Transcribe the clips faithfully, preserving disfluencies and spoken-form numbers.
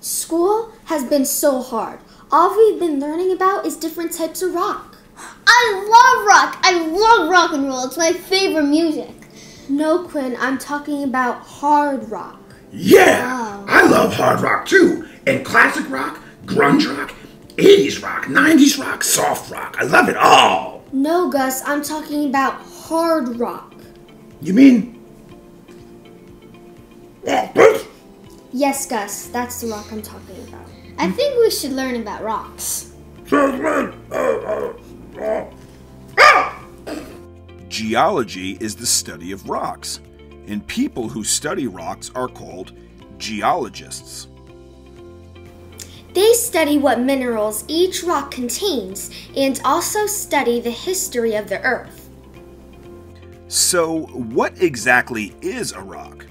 School has been so hard. All we've been learning about is different types of rock. I love rock! I love rock and roll. It's my favorite music. No, Quinn, I'm talking about hard rock. Yeah! Oh. I love hard rock too. And classic rock, grunge rock, eighties rock, nineties rock, soft rock. I love it all. No, Gus, I'm talking about hard rock. You mean... Yes, Gus, that's the rock I'm talking about. I think we should learn about rocks. Geology is the study of rocks, and people who study rocks are called geologists. They study what minerals each rock contains and also study the history of the earth. So, what exactly is a rock?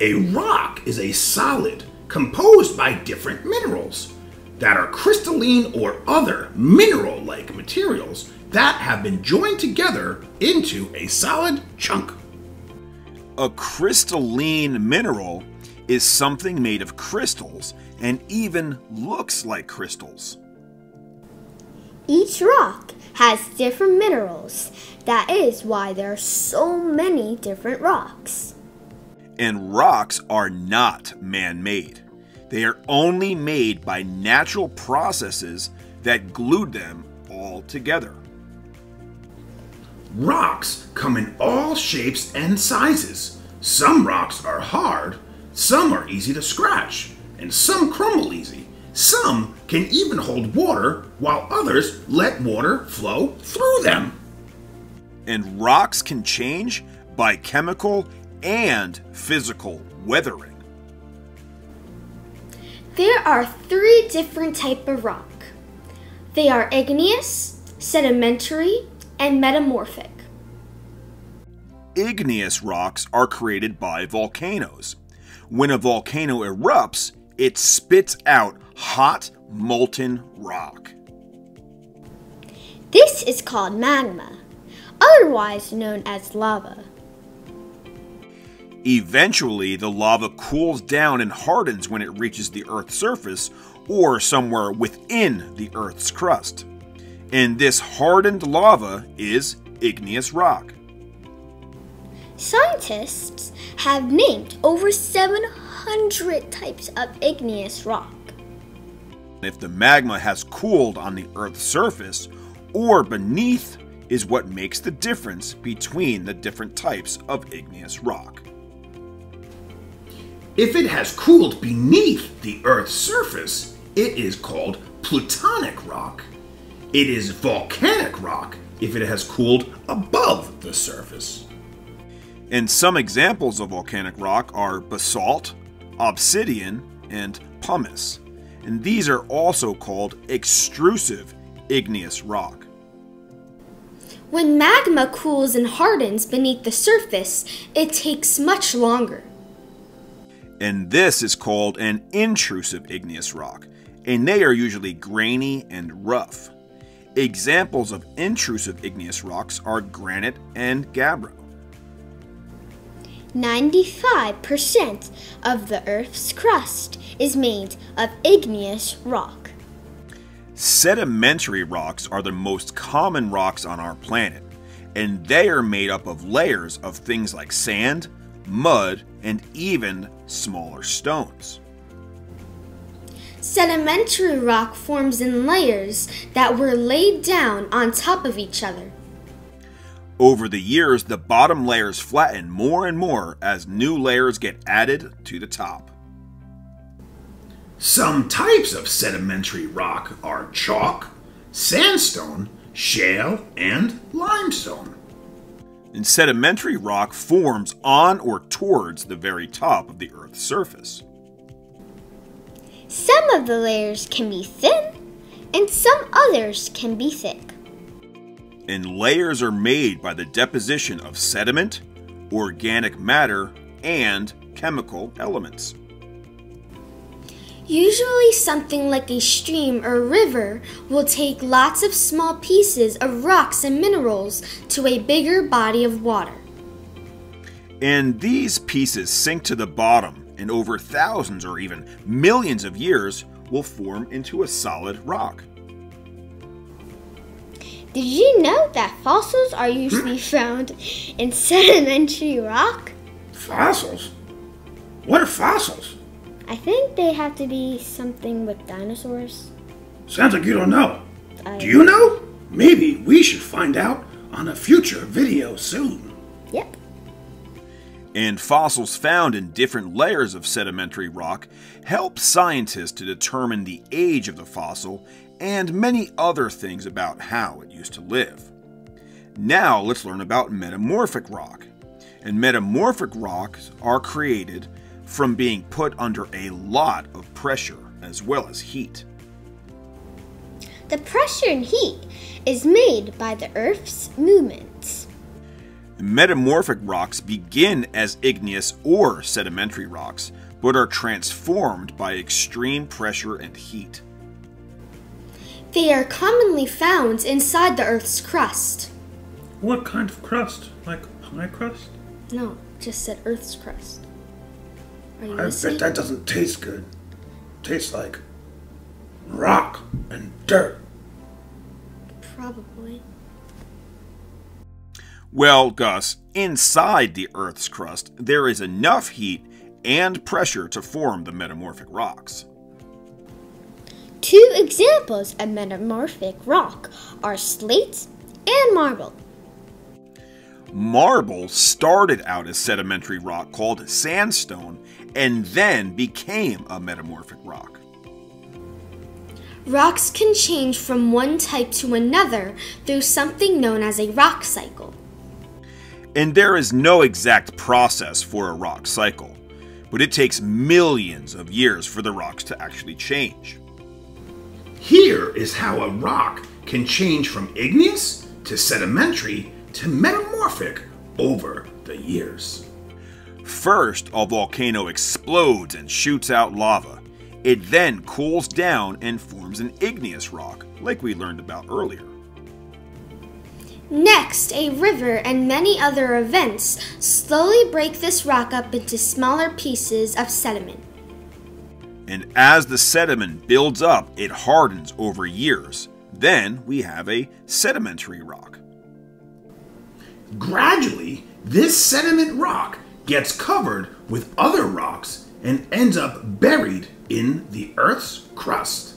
A rock is a solid composed by different minerals that are crystalline or other mineral-like materials that have been joined together into a solid chunk. A crystalline mineral is something made of crystals and even looks like crystals. Each rock has different minerals. That is why there are so many different rocks. And rocks are not man-made. They are only made by natural processes that glued them all together. Rocks come in all shapes and sizes. Some rocks are hard, some are easy to scratch, and some crumble easy. Some can even hold water, while others let water flow through them. And rocks can change by chemical and physical weathering. There are three different types of rock. They are igneous, sedimentary, and metamorphic. Igneous rocks are created by volcanoes. When a volcano erupts, it spits out hot, molten rock. This is called magma, otherwise known as lava. Eventually, the lava cools down and hardens when it reaches the Earth's surface or somewhere within the Earth's crust. And this hardened lava is igneous rock. Scientists have named over seven hundred types of igneous rock. If the magma has cooled on the Earth's surface or beneath, is what makes the difference between the different types of igneous rock. If it has cooled beneath the Earth's surface, it is called plutonic rock. It is volcanic rock if it has cooled above the surface. And some examples of volcanic rock are basalt, obsidian, and pumice. And these are also called extrusive igneous rock. When magma cools and hardens beneath the surface, it takes much longer. And this is called an intrusive igneous rock, and they are usually grainy and rough. Examples of intrusive igneous rocks are granite and gabbro. ninety-five percent of the Earth's crust is made of igneous rock. Sedimentary rocks are the most common rocks on our planet, and they are made up of layers of things like sand, mud, and even smaller stones. Sedimentary rock forms in layers that were laid down on top of each other. Over the years, the bottom layers flatten more and more as new layers get added to the top. Some types of sedimentary rock are chalk, sandstone, shale, and limestone. And sedimentary rock forms on or towards the very top of the Earth's surface. Some of the layers can be thin, and some others can be thick. And layers are made by the deposition of sediment, organic matter, and chemical elements. Usually something like a stream or river will take lots of small pieces of rocks and minerals to a bigger body of water. And these pieces sink to the bottom in over thousands or even millions of years will form into a solid rock. Did you know that fossils are usually found in sedimentary rock? Fossils? What are fossils? I think they have to be something with dinosaurs. Sounds like you don't know. I... Do you know? Maybe we should find out on a future video soon. Yep. And fossils found in different layers of sedimentary rock help scientists to determine the age of the fossil and many other things about how it used to live. Now let's learn about metamorphic rock. And metamorphic rocks are created from being put under a lot of pressure as well as heat. The pressure and heat is made by the Earth's movements. Metamorphic rocks begin as igneous or sedimentary rocks, but are transformed by extreme pressure and heat. They are commonly found inside the Earth's crust. What kind of crust? Like pie crust? No, just said Earth's crust. Are you I listening? Bet that doesn't taste good. Tastes like rock and dirt. Probably. Well, Gus, inside the Earth's crust, there is enough heat and pressure to form the metamorphic rocks. Two examples of metamorphic rock are slate and marble. Marble started out as sedimentary rock called sandstone and then became a metamorphic rock. Rocks can change from one type to another through something known as a rock cycle. And there is no exact process for a rock cycle, but it takes millions of years for the rocks to actually change. Here is how a rock can change from igneous to sedimentary to metamorphic over the years. First, a volcano explodes and shoots out lava. It then cools down and forms an igneous rock, like we learned about earlier. Next, a river and many other events slowly break this rock up into smaller pieces of sediment. And as the sediment builds up, it hardens over years. Then we have a sedimentary rock. Gradually, this sediment rock gets covered with other rocks and ends up buried in the Earth's crust.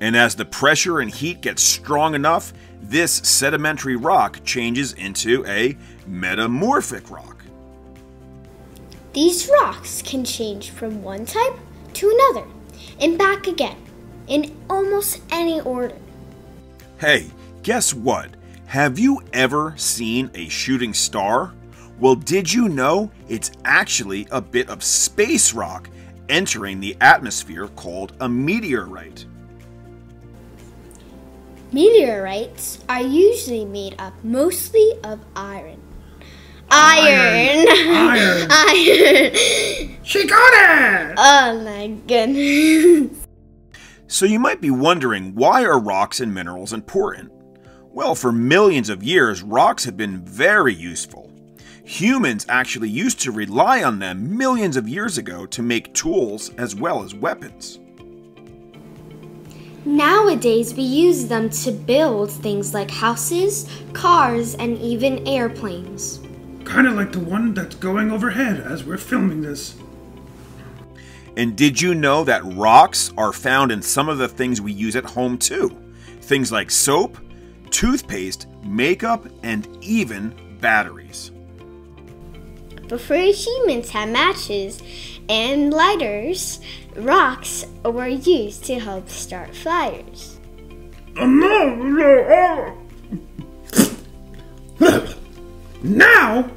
And as the pressure and heat gets strong enough, this sedimentary rock changes into a metamorphic rock. These rocks can change from one type to another, and back again, in almost any order. Hey, guess what? Have you ever seen a shooting star? Well, did you know it's actually a bit of space rock entering the atmosphere called a meteorite? Meteorites are usually made up mostly of iron. Iron! Iron! Iron! Iron. She got it! Oh my goodness. So you might be wondering, why are rocks and minerals important? Well, for millions of years, rocks have been very useful. Humans actually used to rely on them millions of years ago to make tools as well as weapons. Nowadays, we use them to build things like houses, cars, and even airplanes. Kind of like the one that's going overhead as we're filming this. And did you know that rocks are found in some of the things we use at home too? Things like soap, toothpaste, makeup, and even batteries. Before humans had matches and lighters, rocks were used to help start fires. Now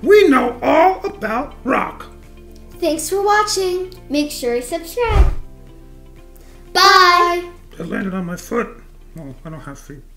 we know all about rock. Thanks for watching. Make sure you subscribe. Bye. Bye. It landed on my foot. Well, I don't have feet.